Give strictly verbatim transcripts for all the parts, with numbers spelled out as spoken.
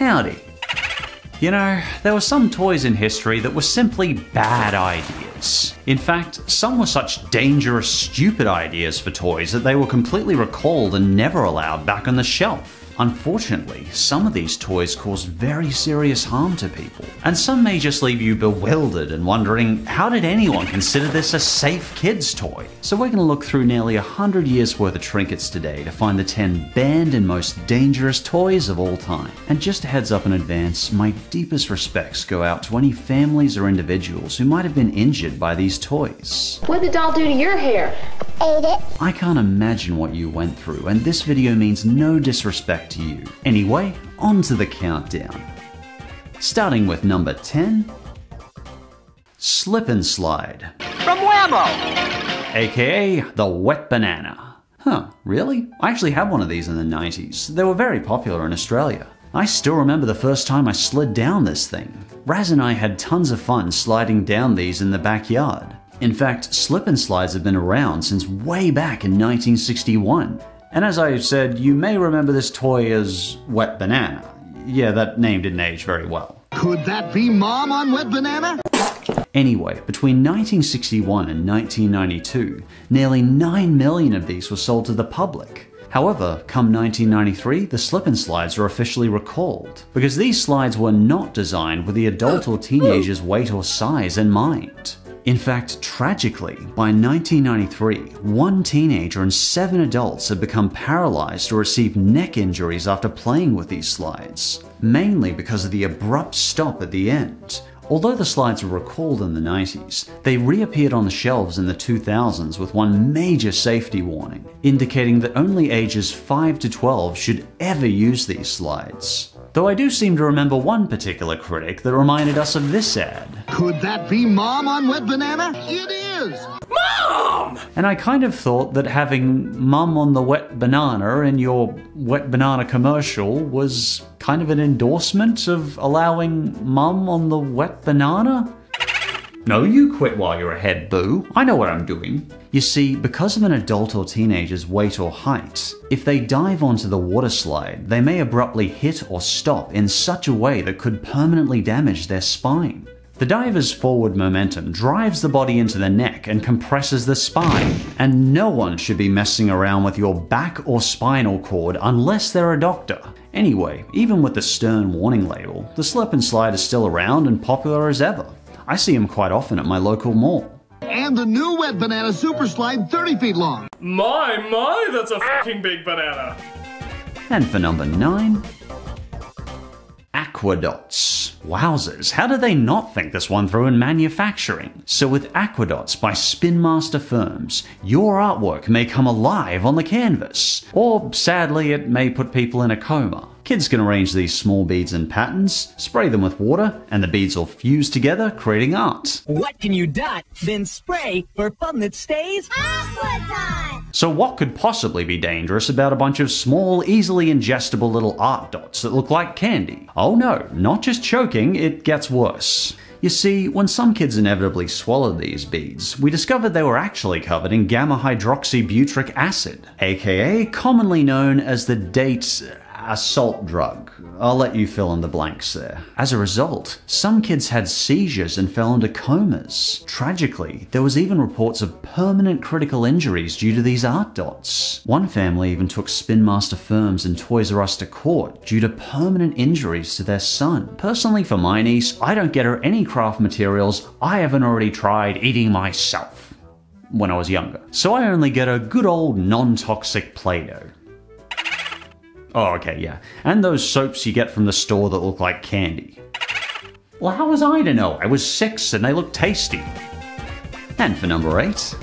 Howdy. You know, there were some toys in history that were simply bad ideas. In fact, some were such dangerous, stupid ideas for toys that they were completely recalled and never allowed back on the shelf. Unfortunately, some of these toys cause very serious harm to people, and some may just leave you bewildered and wondering, how did anyone consider this a safe kids toy? So we're going to look through nearly a hundred years worth of trinkets today to find the ten banned and most dangerous toys of all time. And just a heads up in advance, my deepest respects go out to any families or individuals who might have been injured by these toys. What did the doll do to your hair? Ate it. I can't imagine what you went through, and this video means no disrespect to you. Anyway, on to the countdown. Starting with number ten, Slip and Slide. From Wammo! A K A the Wet Banana. Huh, really? I actually had one of these in the nineties. They were very popular in Australia. I still remember the first time I slid down this thing. Raz and I had tons of fun sliding down these in the backyard. In fact, slip and slides have been around since way back in nineteen sixty-one. And as I said, you may remember this toy as Wet Banana. Yeah, that name didn't age very well. Could that be Mom on Wet Banana? Anyway, between nineteen sixty-one and nineteen ninety-two, nearly nine million of these were sold to the public. However, come nineteen ninety-three, the slip and slides were officially recalled, because these slides were not designed with the adult or teenager's weight or size in mind. In fact, tragically, by nineteen ninety-three, one teenager and seven adults had become paralyzed or received neck injuries after playing with these slides, mainly because of the abrupt stop at the end. Although the slides were recalled in the nineties, they reappeared on the shelves in the two thousands with one major safety warning, indicating that only ages five to twelve should ever use these slides. Though I do seem to remember one particular critic that reminded us of this ad. Could that be Mom on Wet Banana? It is! Mom! And I kind of thought that having Mum on the Wet Banana in your Wet Banana commercial was kind of an endorsement of allowing Mum on the Wet Banana? No, you quit while you're ahead, boo. I know what I'm doing. You see, because of an adult or teenager's weight or height, if they dive onto the water slide, they may abruptly hit or stop in such a way that could permanently damage their spine. The diver's forward momentum drives the body into the neck and compresses the spine, and no one should be messing around with your back or spinal cord unless they're a doctor. Anyway, even with the stern warning label, the slip and slide is still around and popular as ever. I see them quite often at my local mall. And the new Wet Banana Super Slide, thirty feet long. My, my, that's a fucking big banana. And for number nine, Aquadots. Wowzers, how did they not think this one through in manufacturing? So with Aquadots by Spinmaster firms, your artwork may come alive on the canvas, or sadly it may put people in a coma. Kids can arrange these small beads in patterns, spray them with water, and the beads will fuse together, creating art. What can you dot, then spray for fun that stays? Aquadot! So what could possibly be dangerous about a bunch of small, easily ingestible little art dots that look like candy? Oh no, not just choking, it gets worse. You see, when some kids inevitably swallowed these beads, we discovered they were actually covered in gamma-hydroxybutyric acid, aka commonly known as the date assault drug. I'll let you fill in the blanks there. As a result, some kids had seizures and fell into comas. Tragically, there was even reports of permanent critical injuries due to these art dots. One family even took Spinmaster firms and Toys R Us to court due to permanent injuries to their son. Personally, for my niece, I don't get her any craft materials I haven't already tried eating myself when I was younger. So I only get her good old non-toxic Play-Doh. Oh, okay, yeah. And those soaps you get from the store that look like candy. Well, how was I to know? I was six and they looked tasty. And for number eight,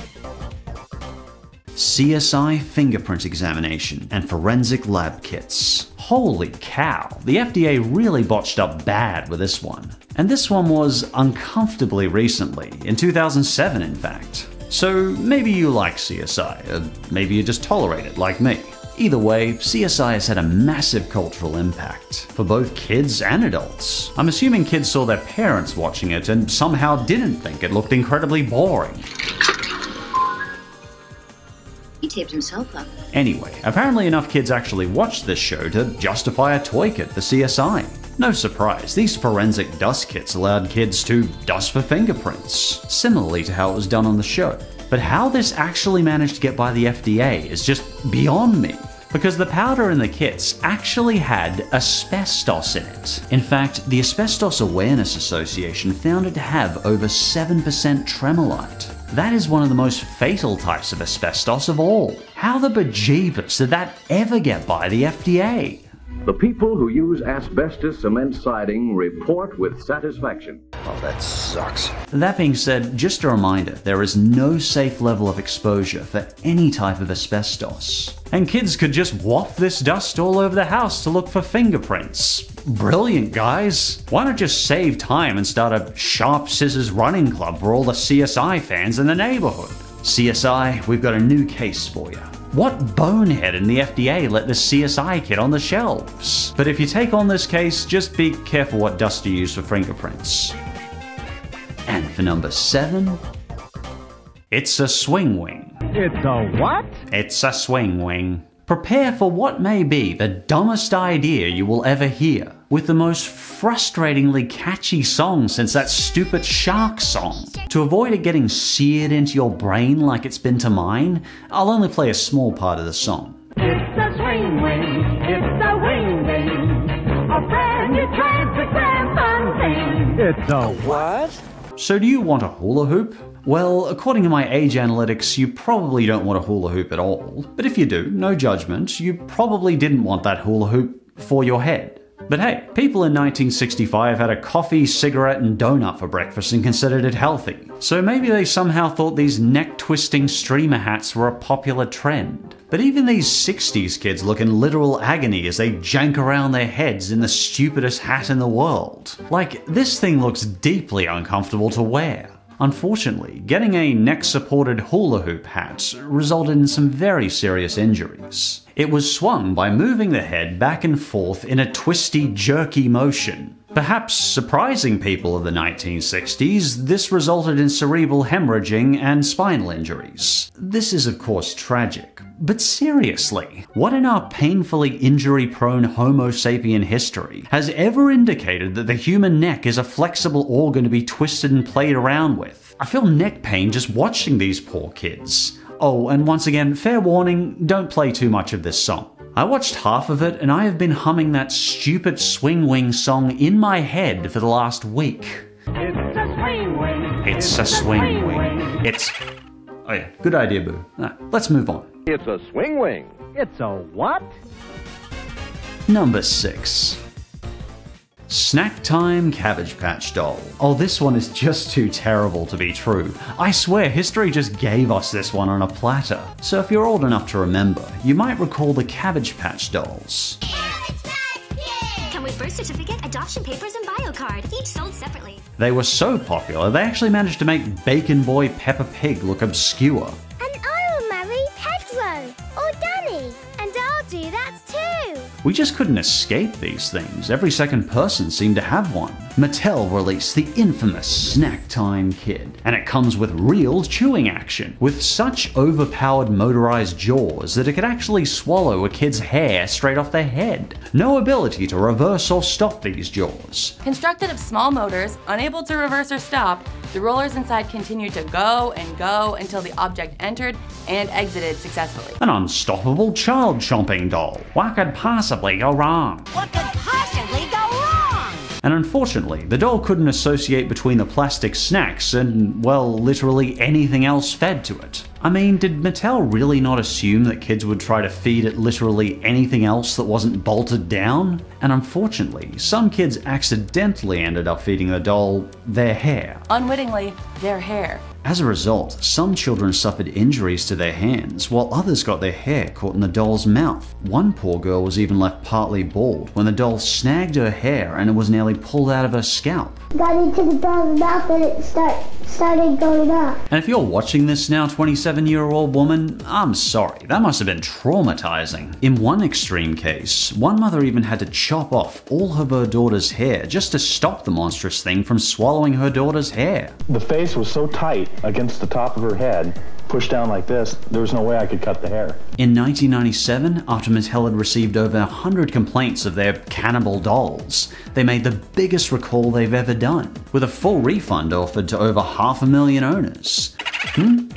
C S I fingerprint examination and forensic lab kits. Holy cow, the F D A really botched up bad with this one. And this one was uncomfortably recently, in two thousand seven in fact. So maybe you like C S I, or maybe you just tolerate it like me. Either way, C S I has had a massive cultural impact for both kids and adults. I'm assuming kids saw their parents watching it and somehow didn't think it looked incredibly boring. He taped himself up. Anyway, apparently enough kids actually watched this show to justify a toy kit for C S I. No surprise, these forensic dust kits allowed kids to dust for fingerprints, similarly to how it was done on the show. But how this actually managed to get by the F D A is just beyond me, because the powder in the kits actually had asbestos in it. In fact, the Asbestos Awareness Association found it to have over seven percent tremolite. That is one of the most fatal types of asbestos of all. How the bejeebus did that ever get by the F D A? The people who use asbestos cement siding report with satisfaction. Oh, that sucks. That being said, just a reminder, there is no safe level of exposure for any type of asbestos. And kids could just waft this dust all over the house to look for fingerprints. Brilliant, guys. Why not just save time and start a sharp scissors running club for all the C S I fans in the neighborhood? C S I, we've got a new case for you. What bonehead in the F D A let this C S I kit on the shelves? But if you take on this case, just be careful what dust you use for fingerprints. And for number seven, it's a swing wing. It's a what? It's a swing wing. Prepare for what may be the dumbest idea you will ever hear, with the most frustratingly catchy song since that stupid shark song. To avoid it getting seared into your brain like it's been to mine, I'll only play a small part of the song. It's a swing wing, it's a wing wing, a brand new transit grand thing. It's a what? So do you want a hula hoop? Well, according to my age analytics, you probably don't want a hula hoop at all. But if you do, no judgment, you probably didn't want that hula hoop for your head. But hey, people in nineteen sixty-five had a coffee, cigarette, and donut for breakfast and considered it healthy. So maybe they somehow thought these neck-twisting streamer hats were a popular trend. But even these sixties kids look in literal agony as they jank around their heads in the stupidest hat in the world. Like, this thing looks deeply uncomfortable to wear. Unfortunately, getting a neck-supported hula hoop hat resulted in some very serious injuries. It was swung by moving the head back and forth in a twisty, jerky motion. Perhaps surprising people of the nineteen sixties, this resulted in cerebral hemorrhaging and spinal injuries. This is of course tragic, but seriously, what in our painfully injury-prone Homo sapien history has ever indicated that the human neck is a flexible organ to be twisted and played around with? I feel neck pain just watching these poor kids. Oh, and once again, fair warning, don't play too much of this song. I watched half of it and I have been humming that stupid swing wing song in my head for the last week. It's a swing wing. It's, it's a swing, swing wing. wing. It's... Oh yeah, good idea, Boo. Right, let's move on. It's a swing wing. It's a what? Number six. Snack Time Cabbage Patch Doll. Oh, this one is just too terrible to be true. I swear, history just gave us this one on a platter. So if you're old enough to remember, you might recall the Cabbage Patch Dolls. Cabbage Patch Kids! Come with birth certificate, adoption papers, and bio card, each sold separately. They were so popular, they actually managed to make Bacon Boy Peppa Pig look obscure. And I will marry Pedro, or Danny, and I'll do that too. We just couldn't escape these things. Every second person seemed to have one. Mattel released the infamous Snack Time Kid, and it comes with real chewing action, with such overpowered motorized jaws that it could actually swallow a kid's hair straight off their head. No ability to reverse or stop these jaws. Constructed of small motors, unable to reverse or stop, the rollers inside continued to go and go until the object entered and exited successfully. An unstoppable child-chomping doll. Why could possibly go wrong? What could possibly go wrong? And unfortunately, the doll couldn't associate between the plastic snacks and, well, literally anything else fed to it. I mean, did Mattel really not assume that kids would try to feed it literally anything else that wasn't bolted down? And unfortunately, some kids accidentally ended up feeding the doll their hair. Unwittingly, their hair. As a result, some children suffered injuries to their hands, while others got their hair caught in the doll's mouth. One poor girl was even left partly bald when the doll snagged her hair and it was nearly pulled out of her scalp. Got into the doll's mouth and it start, started going up. And if you're watching this now, twenty-seven-year-old woman, I'm sorry, that must have been traumatizing. In one extreme case, one mother even had to chop off all of her daughter's hair just to stop the monstrous thing from swallowing her daughter's hair. The face was so tight against the top of her head pushed down like this, there was no way I could cut the hair. In nineteen ninety-seven, after Mattel had received over one hundred complaints of their cannibal dolls, they made the biggest recall they've ever done, with a full refund offered to over half a million owners. Hmm?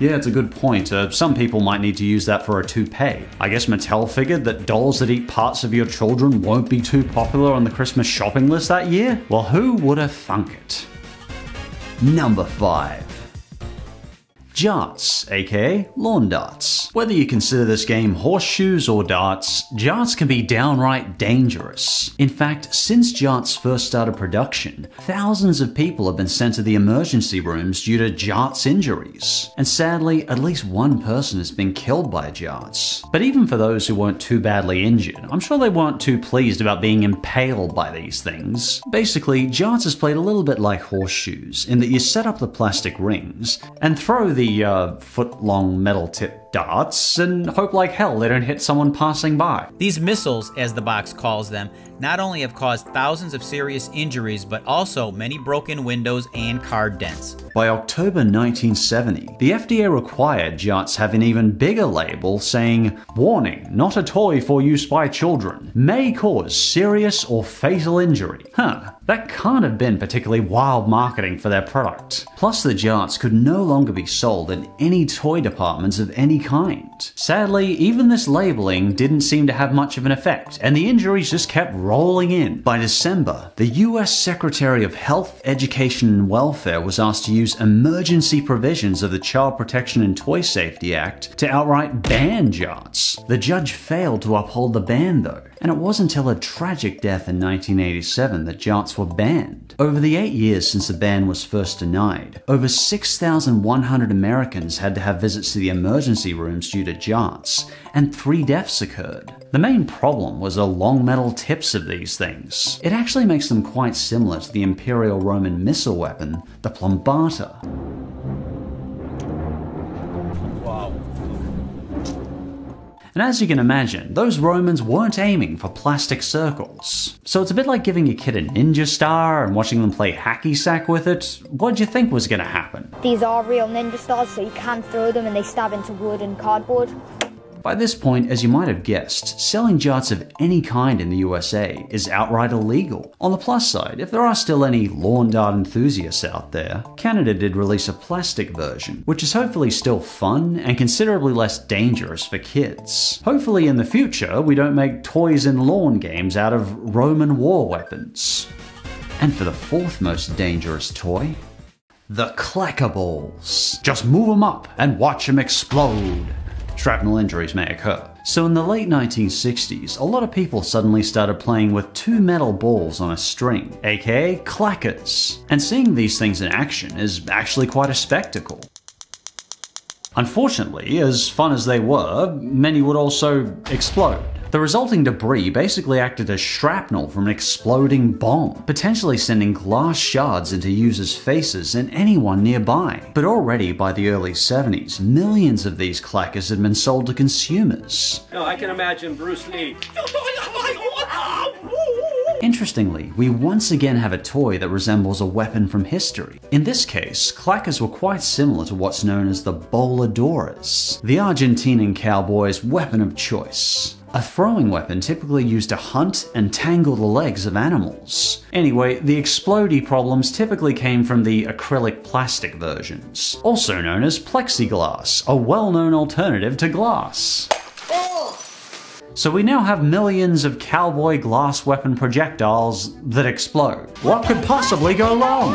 Yeah, it's a good point. Uh, some people might need to use that for a toupee. I guess Mattel figured that dolls that eat parts of your children won't be too popular on the Christmas shopping list that year? Well, who would have thunk it? Number five. Jarts, aka lawn darts. Whether you consider this game horseshoes or darts, jarts can be downright dangerous. In fact, since jarts first started production, thousands of people have been sent to the emergency rooms due to jarts injuries. And sadly, at least one person has been killed by jarts. But even for those who weren't too badly injured, I'm sure they weren't too pleased about being impaled by these things. Basically, jarts is played a little bit like horseshoes, in that you set up the plastic rings and throw the The uh, foot-long metal-tipped darts and hope like hell they don't hit someone passing by. These missiles, as the box calls them, not only have caused thousands of serious injuries, but also many broken windows and car dents. By October nineteen seventy, the F D A required jarts have an even bigger label saying, "Warning, not a toy for use by children. May cause serious or fatal injury." Huh. That can't have been particularly wild marketing for their product. Plus, the jarts could no longer be sold in any toy departments of any kind. Sadly, even this labeling didn't seem to have much of an effect, and the injuries just kept rolling in. By December, the U S Secretary of Health, Education and Welfare was asked to use emergency provisions of the Child Protection and Toy Safety Act to outright ban jarts. The judge failed to uphold the ban, though, and it wasn't until a tragic death in nineteen eighty-seven that jarts were banned. Over the eight years since the ban was first denied, over six thousand one hundred Americans had to have visits to the emergency rooms due to jarts, and three deaths occurred. The main problem was the long metal tips of these things. It actually makes them quite similar to the Imperial Roman missile weapon, the plombata. And as you can imagine, those Romans weren't aiming for plastic circles. So it's a bit like giving your kid a ninja star and watching them play hacky sack with it. What'd you think was gonna happen? These are real ninja stars, so you can throw them and they stab into wood and cardboard. By this point, as you might have guessed, selling jarts of any kind in the U S A is outright illegal. On the plus side, if there are still any lawn dart enthusiasts out there, Canada did release a plastic version, which is hopefully still fun and considerably less dangerous for kids. Hopefully in the future, we don't make toys and lawn games out of Roman war weapons. And for the fourth most dangerous toy, the clackerballs. Just move them up and watch them explode. Shrapnel injuries may occur. So in the late nineteen sixties, a lot of people suddenly started playing with two metal balls on a string, aka clackers. And seeing these things in action is actually quite a spectacle. Unfortunately, as fun as they were, many would also explode. The resulting debris basically acted as shrapnel from an exploding bomb, potentially sending glass shards into users' faces and anyone nearby. But already by the early seventies, millions of these clackers had been sold to consumers. No, I can imagine Bruce Lee. Interestingly, we once again have a toy that resembles a weapon from history. In this case, clackers were quite similar to what's known as the boladoras, the Argentinian cowboy's weapon of choice. A throwing weapon typically used to hunt and tangle the legs of animals. Anyway, the explodey problems typically came from the acrylic plastic versions, also known as plexiglass, a well-known alternative to glass. So we now have millions of cowboy glass weapon projectiles that explode. What could possibly go wrong?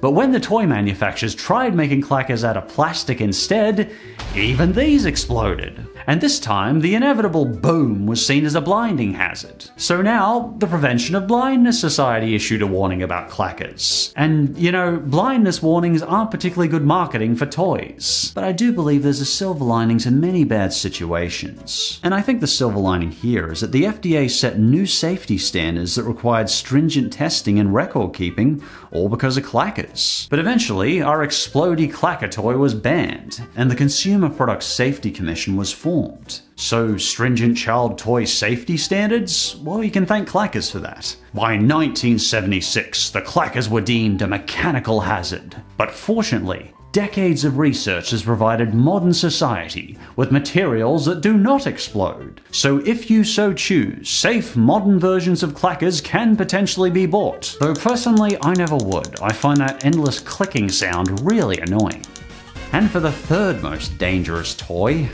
But when the toy manufacturers tried making clackers out of plastic instead, even these exploded. And this time, the inevitable boom was seen as a blinding hazard. So now, the Prevention of Blindness Society issued a warning about clackers. And, you know, blindness warnings aren't particularly good marketing for toys. But I do believe there's a silver lining to many bad situations. And I think the silver lining here is that the F D A set new safety standards that required stringent testing and record keeping, all because of clackers. But eventually, our explodey clacker toy was banned, and the Consumer Product Safety Commission was formed. So stringent child toy safety standards? Well, you can thank clackers for that. By nineteen seventy-six, the clackers were deemed a mechanical hazard. But fortunately, decades of research has provided modern society with materials that do not explode. So if you so choose, safe modern versions of clackers can potentially be bought. Though personally, I never would. I find that endless clicking sound really annoying. And for the third most dangerous toy...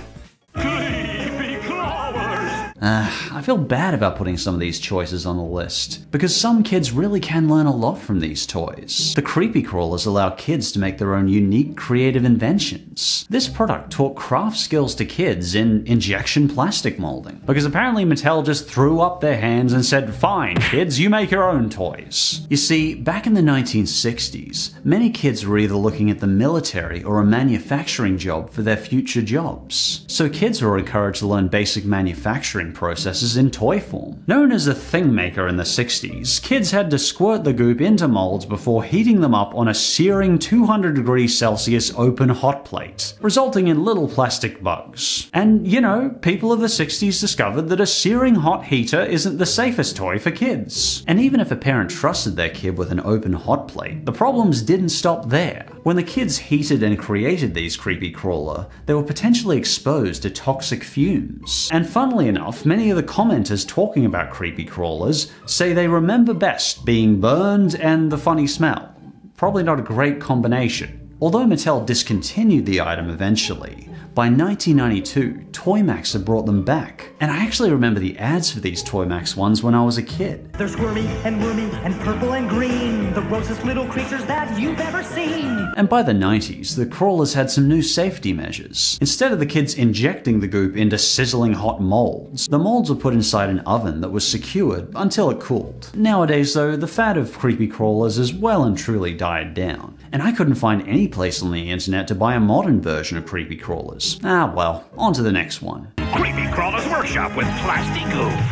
Uh, I feel bad about putting some of these choices on the list, because some kids really can learn a lot from these toys. The creepy crawlers allow kids to make their own unique creative inventions. This product taught craft skills to kids in injection plastic molding, because apparently Mattel just threw up their hands and said, "Fine, kids, you make your own toys." You see, back in the nineteen sixties, many kids were either looking at the military or a manufacturing job for their future jobs. So kids were encouraged to learn basic manufacturing processes in toy form. Known as a thing maker in the sixties, kids had to squirt the goop into molds before heating them up on a searing two hundred degrees Celsius open hot plate, resulting in little plastic bugs. And you know, people of the sixties discovered that a searing hot heater isn't the safest toy for kids. And even if a parent trusted their kid with an open hot plate, the problems didn't stop there. When the kids heated and created these creepy crawler, they were potentially exposed to toxic fumes. And funnily enough, many of the commenters talking about creepy crawlers say they remember best being burned and the funny smell. Probably not a great combination. Although Mattel discontinued the item eventually, by nineteen ninety-two, Toymax had brought them back. And I actually remember the ads for these Toymax ones when I was a kid. They're squirmy and wormy and purple and green, the grossest little creatures that you've ever seen. And by the nineties, the crawlers had some new safety measures. Instead of the kids injecting the goop into sizzling hot molds, the molds were put inside an oven that was secured until it cooled. Nowadays though, the fad of creepy crawlers has well and truly died down, and I couldn't find any place on the internet to buy a modern version of creepy crawlers. Ah well, on to the next one. Creepy Crawlers Workshop with Plastigoop.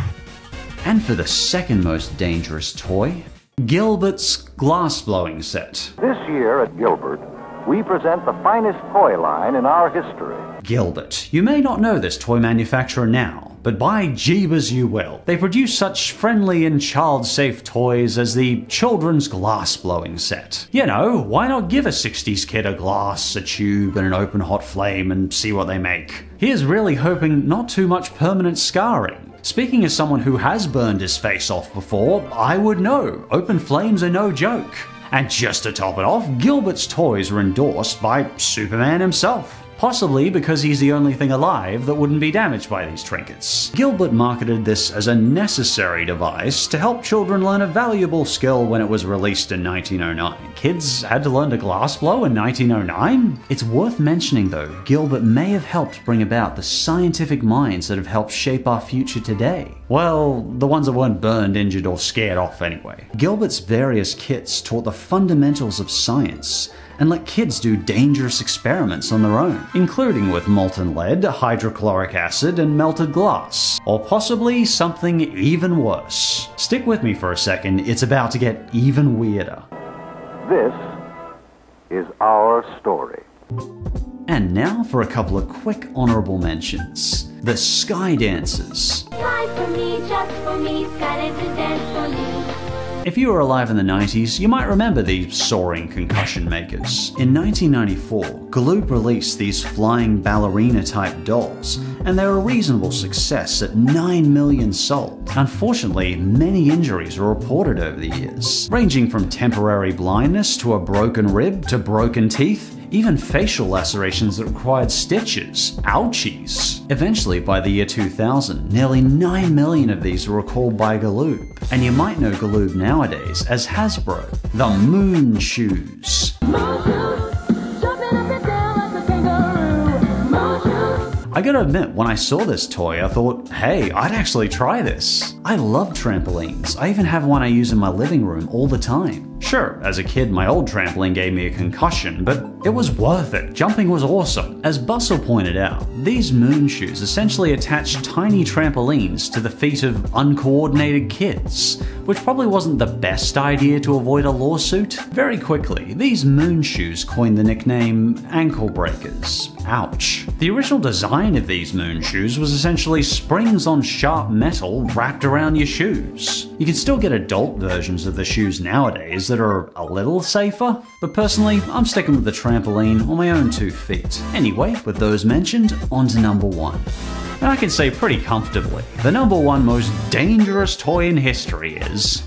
And for the second most dangerous toy, Gilbert's glass blowing set. This year at Gilbert, we present the finest toy line in our history. Gilbert. You may not know this toy manufacturer now, but by jeebus you will. They produce such friendly and child-safe toys as the children's glass-blowing set. You know, why not give a sixties kid a glass, a tube, and an open hot flame and see what they make? He is really hoping not too much permanent scarring. Speaking as someone who has burned his face off before, I would know. Open flames are no joke. And just to top it off, Gilbert's toys are endorsed by Superman himself. Possibly because he's the only thing alive that wouldn't be damaged by these trinkets. Gilbert marketed this as a necessary device to help children learn a valuable skill when it was released in nineteen oh nine. Kids had to learn to glass blow in nineteen oh nine? It's worth mentioning though, Gilbert may have helped bring about the scientific minds that have helped shape our future today. Well, the ones that weren't burned, injured, or scared off anyway. Gilbert's various kits taught the fundamentals of science, and let kids do dangerous experiments on their own, including with molten lead, hydrochloric acid, and melted glass, or possibly something even worse. Stick with me for a second, it's about to get even weirder. This is our story. And now for a couple of quick honorable mentions. The Sky Dancers. Sky for me, just for me, sky to dance for you. If you were alive in the nineties, you might remember these soaring concussion makers. In nineteen ninety-four, Galoob released these flying ballerina-type dolls, and they were a reasonable success at nine million sold. Unfortunately, many injuries were reported over the years, ranging from temporary blindness to a broken rib to broken teeth, even facial lacerations that required stitches. Ouchies. Eventually, by the year two thousand, nearly nine million of these were recalled by Galoob. And you might know Galoob nowadays as Hasbro, the Moon Shoes. Moon Shoes, jumping up and down like a kangaroo. Moon Shoes. I gotta admit, when I saw this toy, I thought, hey, I'd actually try this. I love trampolines. I even have one I use in my living room all the time. Sure, as a kid my old trampoline gave me a concussion, but it was worth it. Jumping was awesome. As Bustle pointed out, these Moon Shoes essentially attach tiny trampolines to the feet of uncoordinated kids, which probably wasn't the best idea to avoid a lawsuit. Very quickly, these Moon Shoes coined the nickname ankle breakers. Ouch. The original design of these Moon Shoes was essentially springs on sharp metal wrapped around your shoes. You can still get adult versions of the shoes nowadays moves that are a little safer, but personally, I'm sticking with the trampoline on my own two feet. Anyway, with those mentioned, on to number one. And I can say pretty comfortably, the number one most dangerous toy in history is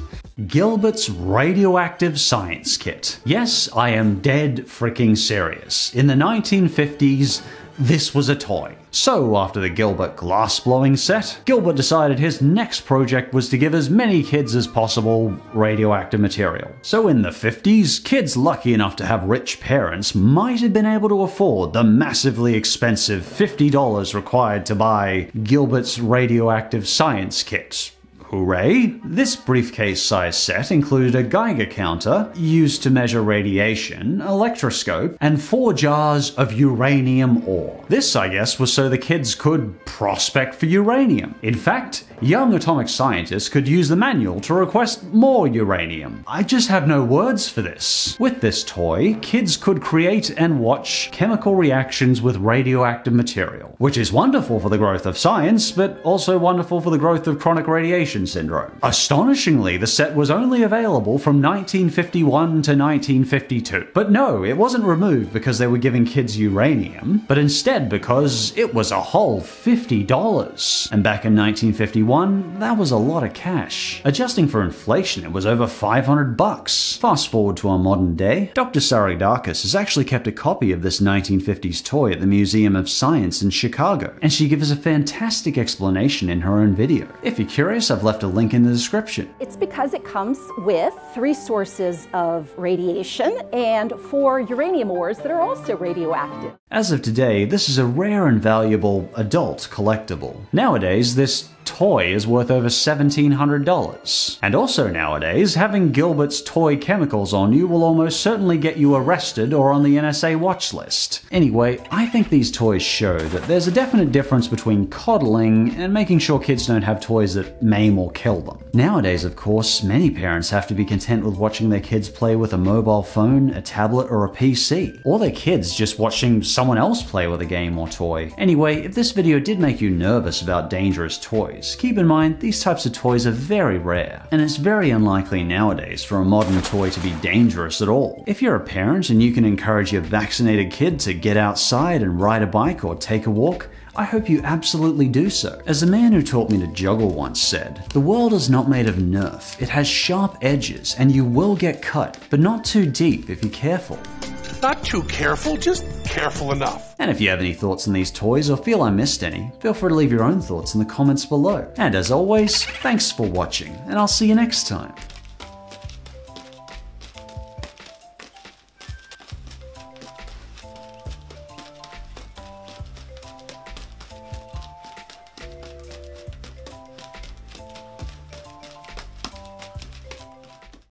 Gilbert's radioactive science kit. Yes, I am dead freaking serious. In the nineteen fifties, this was a toy. So after the Gilbert glass-blowing set, Gilbert decided his next project was to give as many kids as possible radioactive material. So in the fifties, kids lucky enough to have rich parents might have been able to afford the massively expensive fifty dollars required to buy Gilbert's radioactive science kit. Hooray! This briefcase-sized set included a Geiger counter, used to measure radiation, electroscope, and four jars of uranium ore. This, I guess, was so the kids could prospect for uranium. In fact, young atomic scientists could use the manual to request more uranium. I just have no words for this. With this toy, kids could create and watch chemical reactions with radioactive material, which is wonderful for the growth of science, but also wonderful for the growth of chronic radiation syndrome. Astonishingly, the set was only available from nineteen fifty-one to nineteen fifty-two. But no, it wasn't removed because they were giving kids uranium, but instead because it was a whole fifty dollars. And back in nineteen fifty-one, that was a lot of cash. Adjusting for inflation, it was over five hundred bucks. Fast forward to our modern day, Doctor Saridakis has actually kept a copy of this nineteen fifties toy at the Museum of Science in Chicago, and she gives a fantastic explanation in her own video. If you're curious, I've left a link in the description. It's because it comes with three sources of radiation and four uranium ores that are also radioactive. As of today, this is a rare and valuable adult collectible. Nowadays, this toy is worth over seventeen hundred dollars. And also nowadays, having Gilbert's toy chemicals on you will almost certainly get you arrested or on the N S A watch list. Anyway, I think these toys show that there's a definite difference between coddling and making sure kids don't have toys that maim or kill them. Nowadays, of course, many parents have to be content with watching their kids play with a mobile phone, a tablet, or a P C. Or their kids just watching someone else play with a game or toy. Anyway, if this video did make you nervous about dangerous toys, keep in mind, these types of toys are very rare, and it's very unlikely nowadays for a modern toy to be dangerous at all. If you're a parent and you can encourage your vaccinated kid to get outside and ride a bike or take a walk, I hope you absolutely do so. As a man who taught me to juggle once said, the world is not made of nerf. It has sharp edges, and you will get cut, but not too deep if you're careful. Not too careful, just careful enough. And if you have any thoughts on these toys or feel I missed any, feel free to leave your own thoughts in the comments below. And as always, thanks for watching, and I'll see you next time.